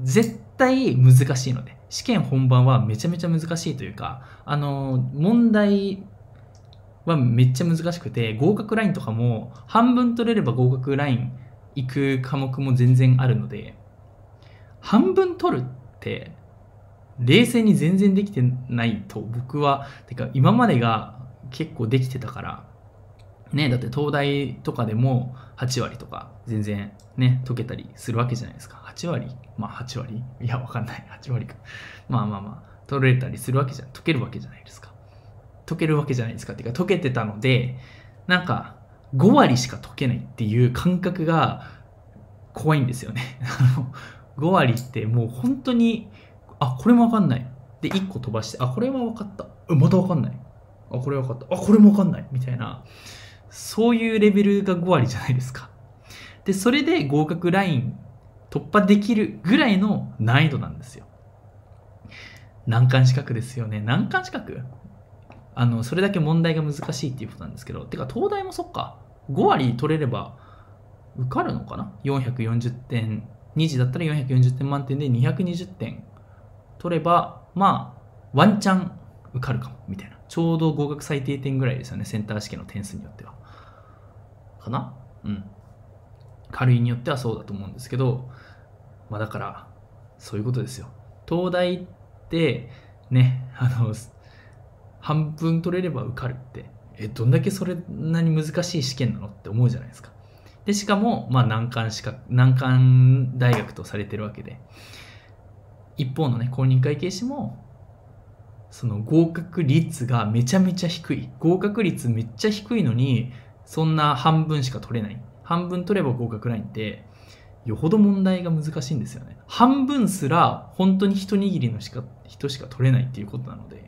絶対難しいので、試験本番はめちゃめちゃ難しいというか、問題はめっちゃ難しくて、合格ラインとかも半分取れれば合格ライン行く科目も全然あるので、半分取るって冷静に全然できてないと僕は、てか今までが結構できてたからね、だって東大とかでも8割とか全然ね解けたりするわけじゃないですか。8割まあ8割いやわかんない8割かまあまあまあ取れたりするわけじゃん、解けるわけじゃないですか、解けるわけじゃないですかっていうか解けてたので、なんか5割しか解けないっていう感覚が怖いんですよね。5割ってもう本当に、あ、これもわかんないで1個飛ばして、あ、これはわかった、またわかんない、あ、これわかった、あ、これもわかんないみたいな、そういうレベルが5割じゃないですか。でそれで合格ライン突破できるぐらいの難易度なんですよ。難関資格ですよね。難関資格、それだけ問題が難しいっていうことなんですけど、てか東大もそっか、5割取れれば受かるのかな、440点、2次だったら440点満点で220点取れば、まあワンチャン受かるかもみたいな、ちょうど合格最低点ぐらいですよね、センター試験の点数によってはかな、うん、軽いによってはそうだと思うんですけど、まあだからそういうことですよ。東大ってね、半分取れれば受かるって、どんだけそれなに難しい試験なのって思うじゃないですか。でしかも、まあ、難関大学とされてるわけで、一方のね公認会計士もその合格率がめちゃめちゃ低い、合格率めっちゃ低いのに、そんな半分しか取れない、半分取れば合格ラインってよほど問題が難しいんですよね。半分すら本当に一握りの人しか取れないっていうことなので。